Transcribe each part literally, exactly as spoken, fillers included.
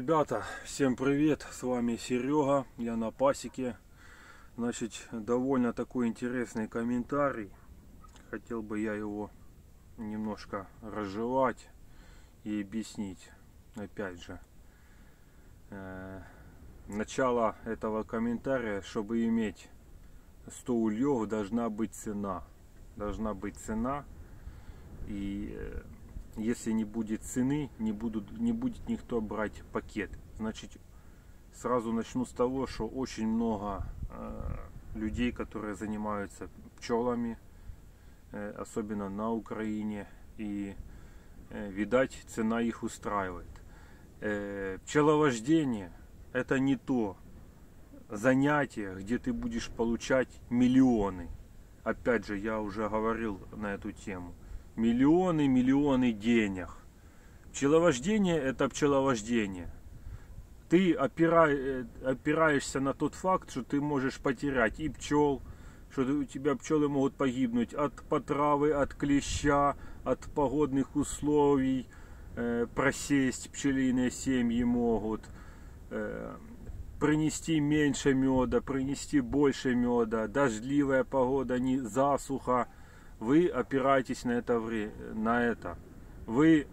Ребята, всем привет, с вами Серега, я на пасеке. Значит, довольно такой интересный комментарий, хотел бы я его немножко разжевать и объяснить. Опять же, начало этого комментария: чтобы иметь сто ульев, должна быть цена, должна быть цена, и если не будет цены, не, будут, не будет никто брать пакет. Значит, сразу начну с того, что очень много э, людей, которые занимаются пчелами, э, особенно на Украине, и, э, видать, цена их устраивает. Э, пчеловождение — это не то занятие, где ты будешь получать миллионы. Опять же, я уже говорил на эту тему. Миллионы, миллионы денег. Пчеловождение — это пчеловождение. Ты опира... опираешься на тот факт, что ты можешь потерять и пчел, что у тебя пчелы могут погибнуть от потравы, от клеща, от погодных условий, э, просесть пчелиные семьи могут, э, принести меньше меда, принести больше меда, дождливая погода, не засуха. Вы опираетесь на это, на это. Вы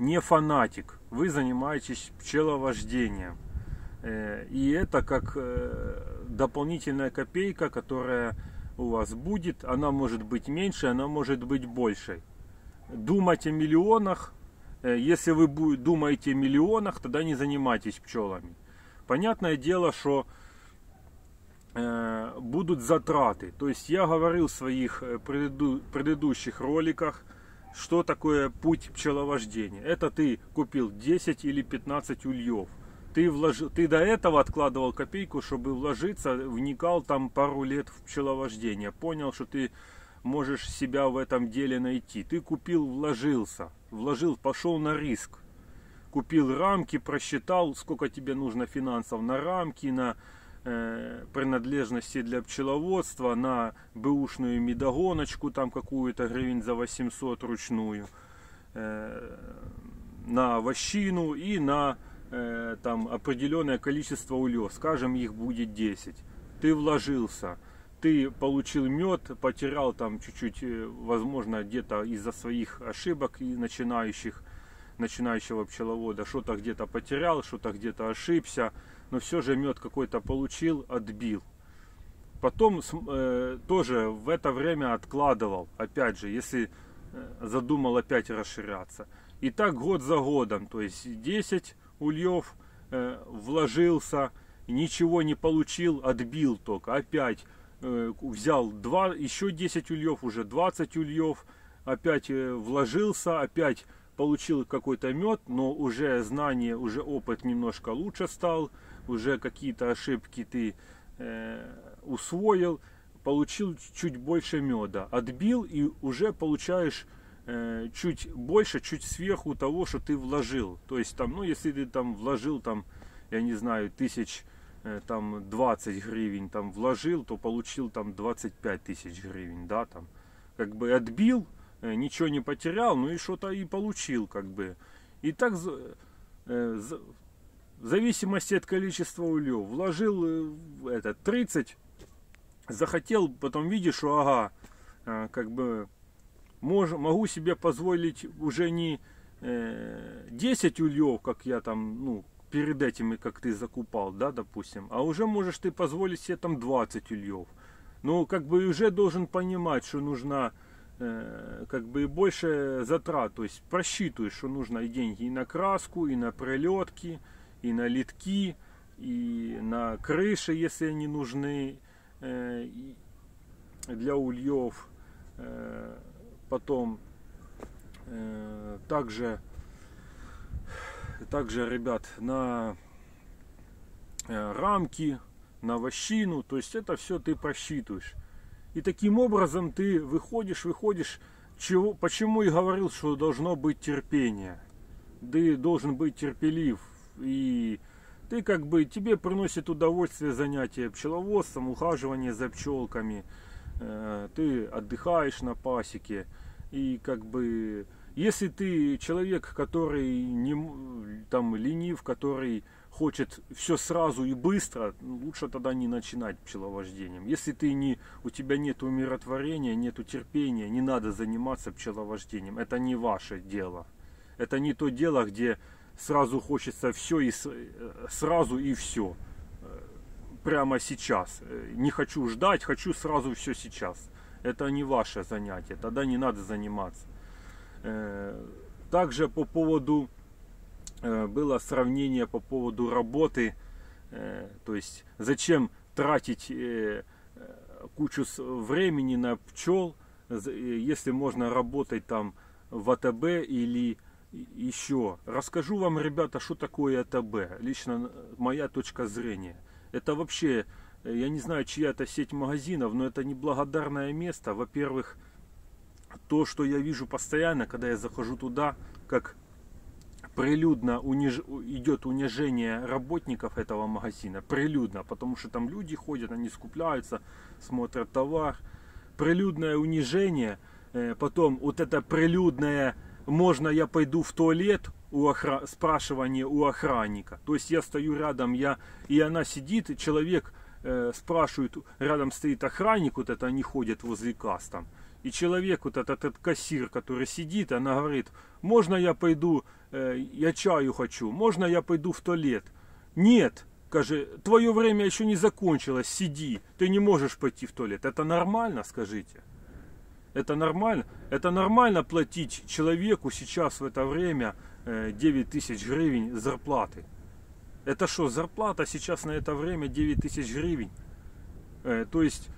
не фанатик, вы занимаетесь пчеловождением. И это как дополнительная копейка, которая у вас будет. Она может быть меньше, она может быть большей. Думать о миллионах. Если вы думаете о миллионах, тогда не занимайтесь пчелами. Понятное дело, что будут затраты. То есть я говорил в своих преду... предыдущих роликах, что такое путь пчеловождения. Это ты купил десять или пятнадцать ульев. Ты, влож... ты до этого откладывал копейку, чтобы вложиться, вникал там пару лет в пчеловождение. Понял, что ты можешь себя в этом деле найти. Ты купил, вложился. Вложил, пошел на риск. Купил рамки, просчитал, сколько тебе нужно финансов на рамки, на принадлежности для пчеловодства, на бэушную медогоночку там какую-то гривен за восемьсот ручную, на овощину и на там определенное количество ульев, скажем, их будет десять. Ты вложился, ты получил мед, потерял там чуть-чуть, возможно, где-то из-за своих ошибок и начинающих начинающего пчеловода, что-то где-то потерял, что-то где-то ошибся, но все же мед какой-то получил, отбил. Потом э, тоже в это время откладывал, опять же, если задумал опять расширяться. И так год за годом, то есть десять ульев, э, вложился, ничего не получил, отбил только. Опять э, взял два, еще десять ульев, уже двадцать ульев, опять э, вложился, опять получил какой-то мед, но уже знание, уже опыт немножко лучше стал, уже какие-то ошибки ты э, усвоил, получил чуть больше меда, отбил, и уже получаешь э, чуть больше, чуть сверху того, что ты вложил. То есть там, ну, если ты там вложил там, я не знаю, тысяч э, там двадцать гривен там вложил, то получил там двадцать пять тысяч гривен, да, там как бы отбил, ничего не потерял, ну и что-то и получил, как бы. И так, в зависимости от количества ульев, вложил это тридцать, захотел, потом видишь, что ага, как бы мож, могу себе позволить уже не десять ульев, как я там, ну, перед этими, как ты закупал, да, допустим, а уже можешь ты позволить себе там двадцать ульев. Ну, как бы уже должен понимать, что нужна как бы и больше затрат, то есть просчитываешь, что нужно и деньги и на краску, и на прилетки, и на литки, и на крыши, если они нужны для ульев. Потом также, также, ребят, на рамки, на овощину, то есть это все ты просчитываешь. И таким образом ты выходишь, выходишь, чего, почему и говорил, что должно быть терпение. Ты должен быть терпелив. И ты как бы, тебе приносит удовольствие занятие пчеловодством, ухаживание за пчелками. Ты отдыхаешь на пасеке. И как бы, Если ты человек, который не, там, ленив, который хочет все сразу и быстро, лучше тогда не начинать пчеловождением. Если ты не, у тебя нет умиротворения, нет терпения, не надо заниматься пчеловождением. Это не ваше дело. Это не то дело, где сразу хочется все и сразу и все. Прямо сейчас. Не хочу ждать, хочу сразу все сейчас. Это не ваше занятие. Тогда не надо заниматься. Также по поводу было сравнение по поводу работы, то есть зачем тратить кучу времени на пчел, если можно работать там в АТБ или еще. Расскажу вам, ребята, что такое АТБ, лично моя точка зрения. Это вообще, я не знаю, чья это сеть магазинов, но это неблагодарное место. Во-первых, то, что я вижу постоянно, когда я захожу туда, как прилюдно униж... идет унижение работников этого магазина. Прилюдно, потому что там люди ходят, они скупляются, смотрят товар. Прилюдное унижение. Потом вот это прилюдное «можно я пойду в туалет?» у охра... спрашивание у охранника. То есть я стою рядом, я... и она сидит, и человек э, спрашивает, рядом стоит охранник, вот это они ходят возле касс там. И человек, вот этот, этот кассир, который сидит, она говорит: можно я пойду, э, я чаю хочу, можно я пойду в туалет? Нет, скажи, твое время еще не закончилось, сиди, ты не можешь пойти в туалет. Это нормально, скажите? Это нормально? Это нормально платить человеку сейчас в это время э, девять тысяч гривен зарплаты? Это что, зарплата сейчас на это время девять тысяч гривен? Э, то есть...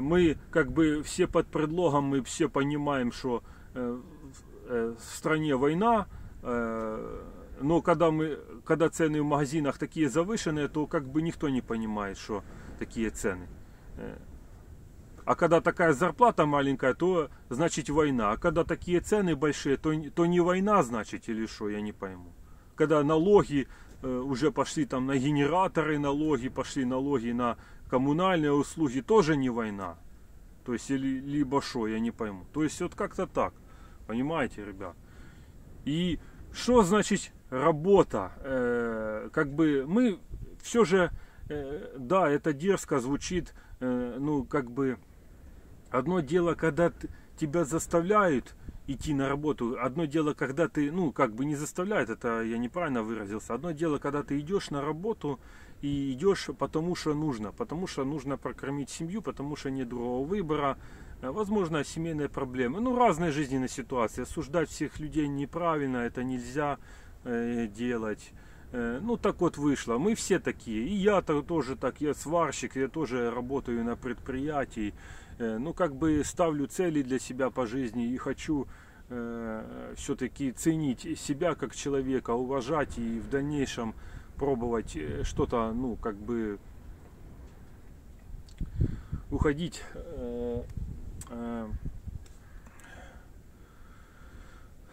Мы как бы все под предлогом, мы все понимаем, что в стране война, но когда, мы, когда цены в магазинах такие завышенные, то как бы никто не понимает, что такие цены. А когда такая зарплата маленькая, то значит война. А когда такие цены большие, то, то не война, значит, или что, я не пойму. Когда налоги уже пошли там на генераторы, налоги пошли, налоги на... коммунальные услуги, тоже не война. То есть, или, либо шо, я не пойму. То есть, вот как-то так. Понимаете, ребят? И что значит работа? Э, как бы мы все же, э, да, это дерзко звучит, э, ну, как бы, одно дело, когда ты, тебя заставляют идти на работу, одно дело, когда ты, ну, как бы не заставляют, это я неправильно выразился, одно дело, когда ты идешь на работу, и идешь потому что нужно, потому что нужно прокормить семью, потому что нет другого выбора, возможно, семейные проблемы, ну, разные жизненные ситуации, осуждать всех людей неправильно, это нельзя э, делать, э, ну, так вот вышло, мы все такие, и я -то тоже так, я сварщик, я тоже работаю на предприятии, э, ну, как бы ставлю цели для себя по жизни и хочу э, все-таки ценить себя как человека, уважать и в дальнейшем пробовать что-то, ну, как бы уходить, э, э,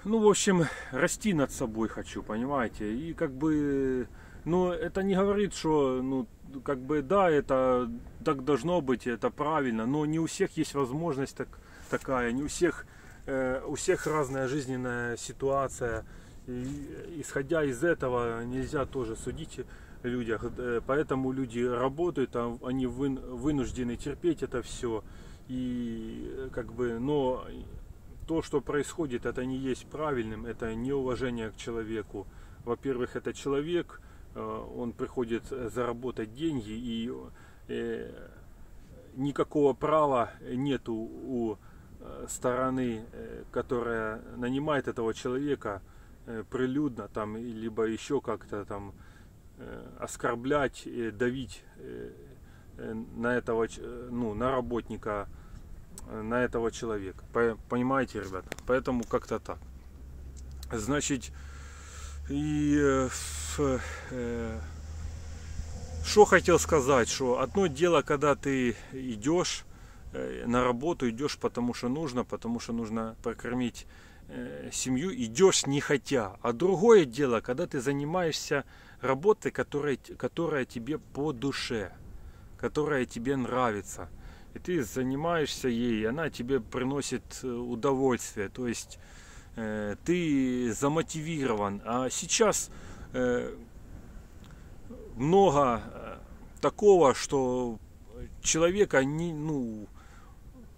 ну, в общем, расти над собой хочу, понимаете, и как бы, ну, это не говорит, что, ну, как бы, да, это так должно быть, это правильно, но не у всех есть возможность так, такая, не у всех, э, у всех разная жизненная ситуация. И, исходя из этого, нельзя тоже судить людях, поэтому люди работают, а они вынуждены терпеть это все, и как бы, но то, что происходит, это не есть правильным, это неуважение к человеку. Во-первых, это человек, он приходит заработать деньги, и никакого права нету у стороны, которая нанимает этого человека, прилюдно там либо еще как-то там э, оскорблять, э, давить э, э, на этого, ну, на работника, э, на этого человека. Понимаете, ребята? Поэтому как-то так. Значит, и э, э, э, что хотел сказать, что одно дело, когда ты идешь э, на работу, идешь потому что нужно, потому что нужно прокормить семью, идешь не хотя, а другое дело, когда ты занимаешься работой, которая, которая тебе по душе, которая тебе нравится, и ты занимаешься ей, она тебе приносит удовольствие, то есть ты замотивирован. А сейчас много такого, что человека не, ну,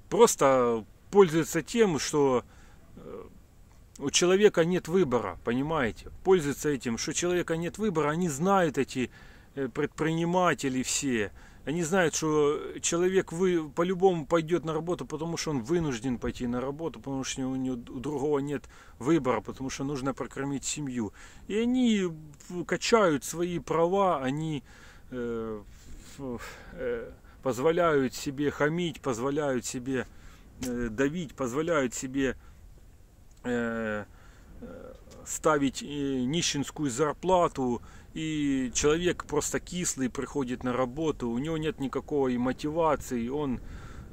просто пользуется тем, что у человека нет выбора, понимаете? Пользуется этим, что у человека нет выбора. Они знают, эти предприниматели все, они знают, что человек вы, по-любому пойдет на работу, потому что он вынужден пойти на работу, потому что у него у другого нет выбора, потому что нужно прокормить семью. И они качают свои права, они э, э, позволяют себе хамить, позволяют себе э, давить, позволяют себе э, ставить э, нищенскую зарплату. И человек просто кислый приходит на работу, у него нет никакой мотивации, он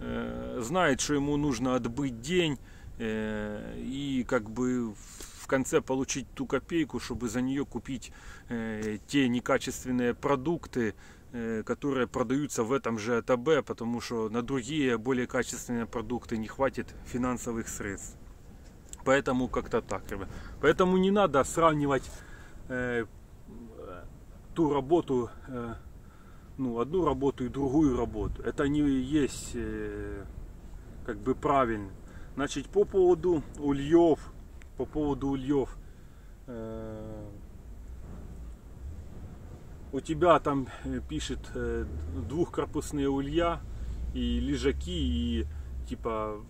э, знает, что ему нужно отбыть день э, и как бы в конце получить ту копейку, чтобы за нее купить э, те некачественные продукты, э, которые продаются в этом же АТБ, потому что на другие более качественные продукты не хватит финансовых средств. Поэтому как-то так, ребят. Поэтому не надо сравнивать э, ту работу, ну, одну работу и другую работу. Это не есть как бы правильно. Значит, по поводу ульев, по поводу ульев, у тебя там пишет двухкорпусные улья и лежаки, и типа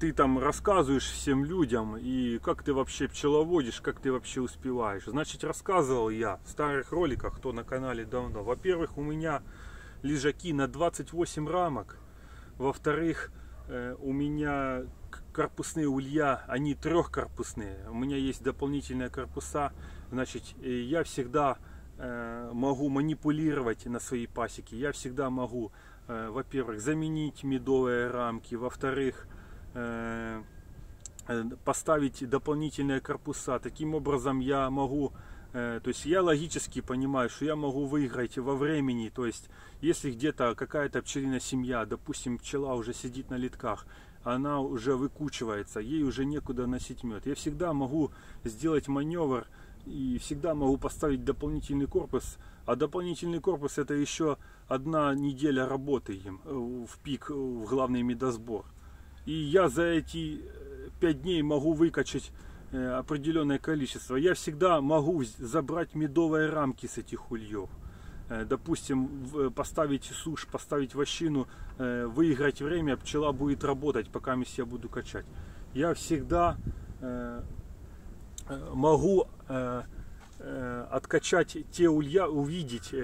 ты там рассказываешь всем людям, и как ты вообще пчеловодишь, как ты вообще успеваешь. Значит, рассказывал я в старых роликах, кто на канале давно. Во-первых, у меня лежаки на двадцать восемь рамок. Во-вторых, у меня корпусные улья, они трехкорпусные. У меня есть дополнительные корпуса. Значит, я всегда могу манипулировать на своей пасеке. Я всегда могу, во-первых, заменить медовые рамки. Во-вторых, поставить дополнительные корпуса. Таким образом я могу, то есть я логически понимаю, что я могу выиграть во времени. То есть если где-то какая-то пчелиная семья, допустим, пчела уже сидит на литках, она уже выкучивается, ей уже некуда носить мед, я всегда могу сделать маневр и всегда могу поставить дополнительный корпус. А дополнительный корпус — это еще одна неделя работы им в пик, в главный медосбор. И я за эти пять дней могу выкачать определенное количество. Я всегда могу забрать медовые рамки с этих ульев. Допустим, поставить сушь, поставить вощину, выиграть время, пчела будет работать, пока я буду качать. Я всегда могу откачать те улья, увидеть,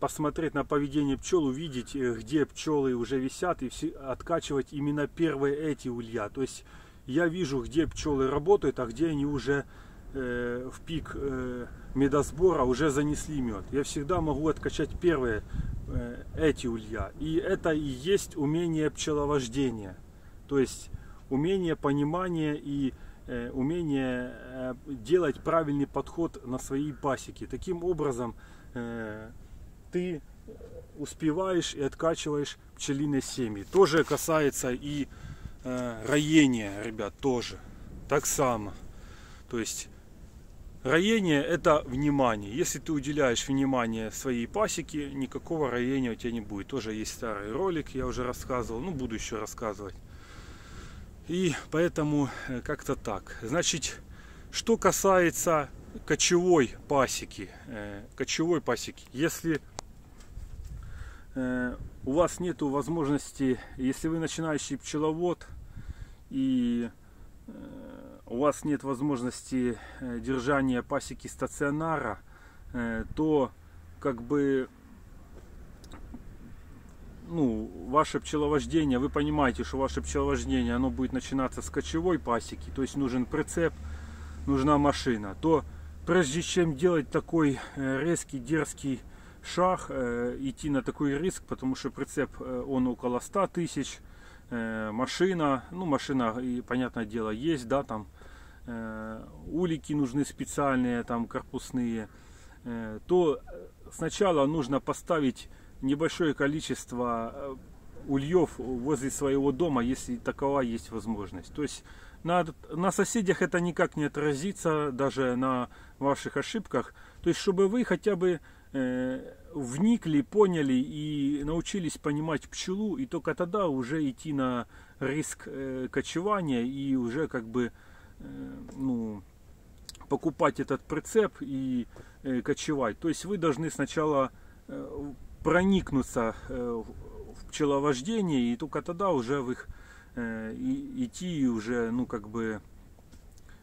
посмотреть на поведение пчел, увидеть, где пчелы уже висят, и откачивать именно первые эти улья. То есть я вижу, где пчелы работают, а где они уже э, в пик э, медосбора уже занесли мед. Я всегда могу откачать первые э, эти улья. И это и есть умение пчеловождения. То есть умение понимания и э, умение э, делать правильный подход на своей пасеке. Таким образом э, ты успеваешь и откачиваешь пчелиные семьи. Тоже касается и э, роения, ребят, тоже так само. То есть роение — это внимание. Если ты уделяешь внимание своей пасеке, никакого роения у тебя не будет. Тоже есть старый ролик, я уже рассказывал, ну буду еще рассказывать. И поэтому как-то так. Значит, что касается кочевой пасеки, э, кочевой пасеки, если у вас нет возможности, если вы начинающий пчеловод и у вас нет возможности держания пасеки стационара, то как бы, ну, ваше пчеловождение, вы понимаете, что ваше пчеловождение, оно будет начинаться с кочевой пасеки, то есть нужен прицеп, нужна машина, то прежде чем делать такой резкий, дерзкий шаг, э, идти на такой риск, потому что прицеп э, он около ста тысяч, э, машина, ну машина, и, понятное дело, есть, да, там э, улики нужны специальные, там корпусные, э, то сначала нужно поставить небольшое количество ульев возле своего дома, если такова есть возможность. То есть на, на соседях это никак не отразится, даже на ваших ошибках. То есть чтобы вы хотя бы э, вникли, поняли и научились понимать пчелу, и только тогда уже идти на риск э, кочевания и уже как бы э, ну, покупать этот прицеп и э, кочевать. То есть вы должны сначала э, проникнуться э, в пчеловождение, и только тогда уже в их э, и, идти, уже ну как бы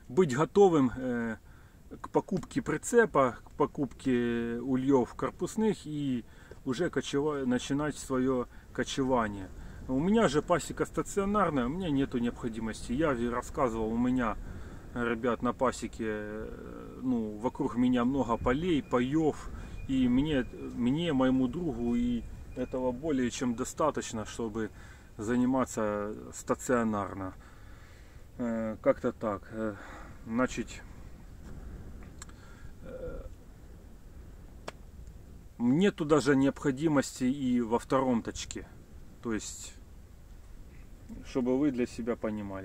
быть готовым э, к покупке прицепа, к покупке ульев корпусных и уже кочева... начинать свое кочевание. У меня же пасека стационарная, у меня нету необходимости. Я рассказывал, у меня, ребят, на пасеке, ну, вокруг меня много полей, паев, и мне, мне, моему другу и этого более чем достаточно, чтобы заниматься стационарно. Как-то так. Значит, нету даже необходимости и во втором точке. То есть, чтобы вы для себя понимали.